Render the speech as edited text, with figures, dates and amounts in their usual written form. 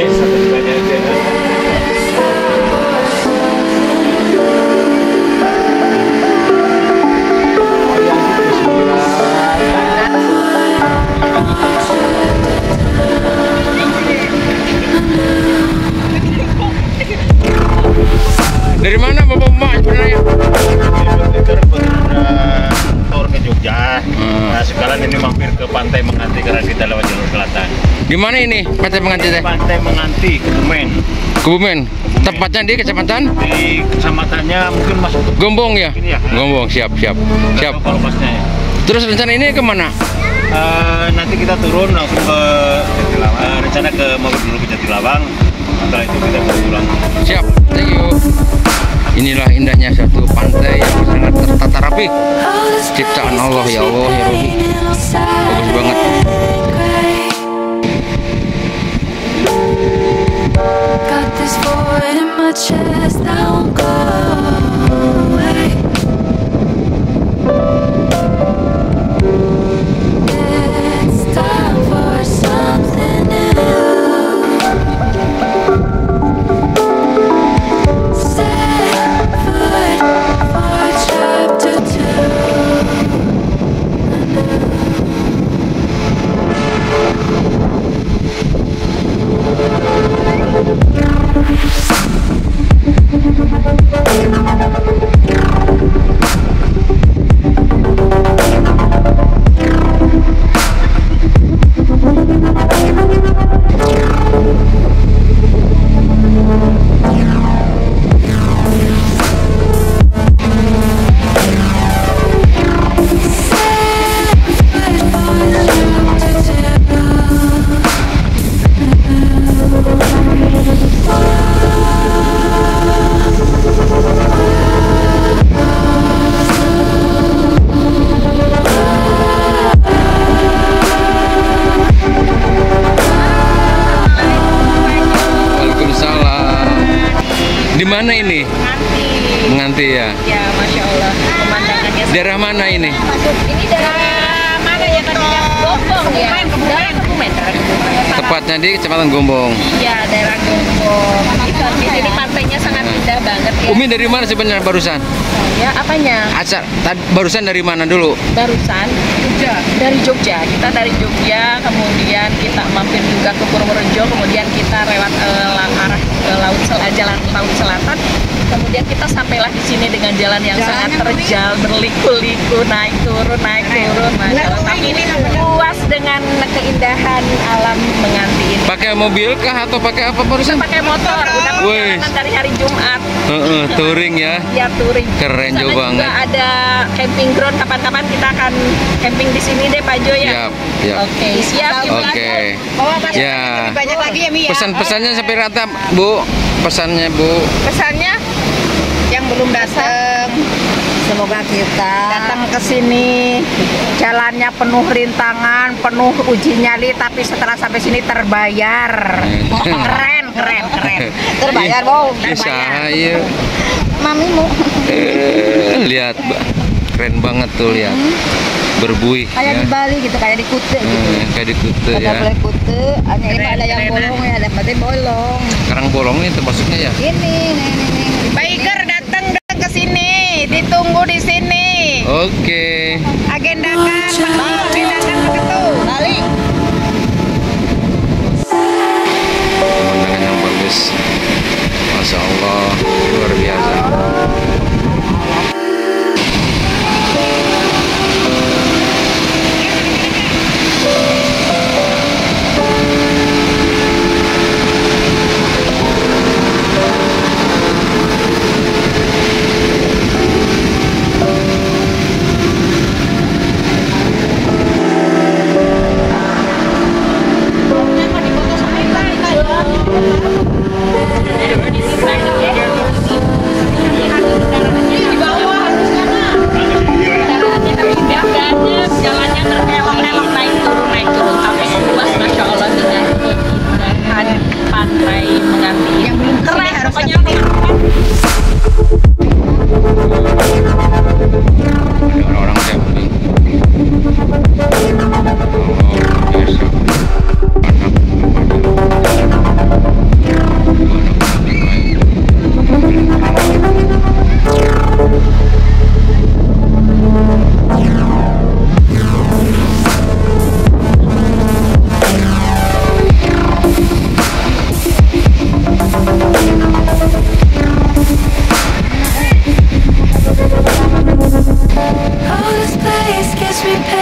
Yes, satu bulannya aja. Dari mana bapak-bapak pernah ya? Tur ke Jogja. Nah sekarang ini mampir ke Pantai Menganti karena kita lewat jalur selatan. Di mana ini Pantai Menganti teh? Pantai Menganti, Kebumen. Kebumen. Tepatnya di kecamatan? Di kecamatannya mungkin masuk Gombong ya? Ini ya. Gombong, siap. Terus rencana ini kemana? Nanti kita turun langsung ke Jatilawang. Rencana ke mau dulu ke Jatilawang. Setelah itu kita pulang. Siap, thank you. Inilah indahnya satu pantai yang sangat tertata rapi, ciptaan Allah, ya Allah, ya Rabbi. Bagus banget. Mana ini? Menganti ya? Ya, Masya Allah. Pemandangannya. Daerah mana ini? Ini daerah mana ya? Gombong ya? Kebumen. Tepatnya di kecamatan Gombong. Iya, daerah Gombong. Di sini pantainya sangat indah banget ya. Umi dari mana sebenarnya barusan? Ya, apanya? Acar. Barusan dari mana dulu? Barusan? Jogja. Dari Jogja. Kita dari Jogja, kemudian kita mampir juga ke Purworejo, kemudian kita lewat arah Jalan Laut Selatan, kemudian kita sampailah di sini dengan jalan yang sangat terjal, berliku-liku, naik turun. Tapi ini luas dengan keindahan alam Menganti ini. Pakai mobil kah atau pakai apa barusan? Pakai motor. Udah perjalanan dari hari Jumat. Touring ya? Iya, touring. Keren juga banget. Juga ada camping ground. Kapan-kapan kita akan camping di sini deh, Pak Jo ya. Siap. Oke. Siap. Oke. Bawa pesan banyak lagi ya, Mi ya. Pesan-pesannya sampai rata, Bu. Pesannya, Bu. Pesannya yang belum datang, semoga kita datang ke sini. Jalannya penuh rintangan, penuh uji nyali, tapi setelah sampai sini terbayar. Keren. Terbayar, Bu. Terbayar. Iya. Mami mau. Lihat, keren banget tuh, lihat. Berbuih kayak ya. Di Bali gitu, kayak di Kute gitu. Kayak di Kute ya. Ada Kute, ada yang bolong ya, ada Pantai Bolong. Karang Bolong ini termasuknya ya. Ini. Biker datang ke sini, ditunggu di sini. Oke. Agendakan begitu. Bali. Pemandangan yang bagus. Masya Allah, luar biasa. me.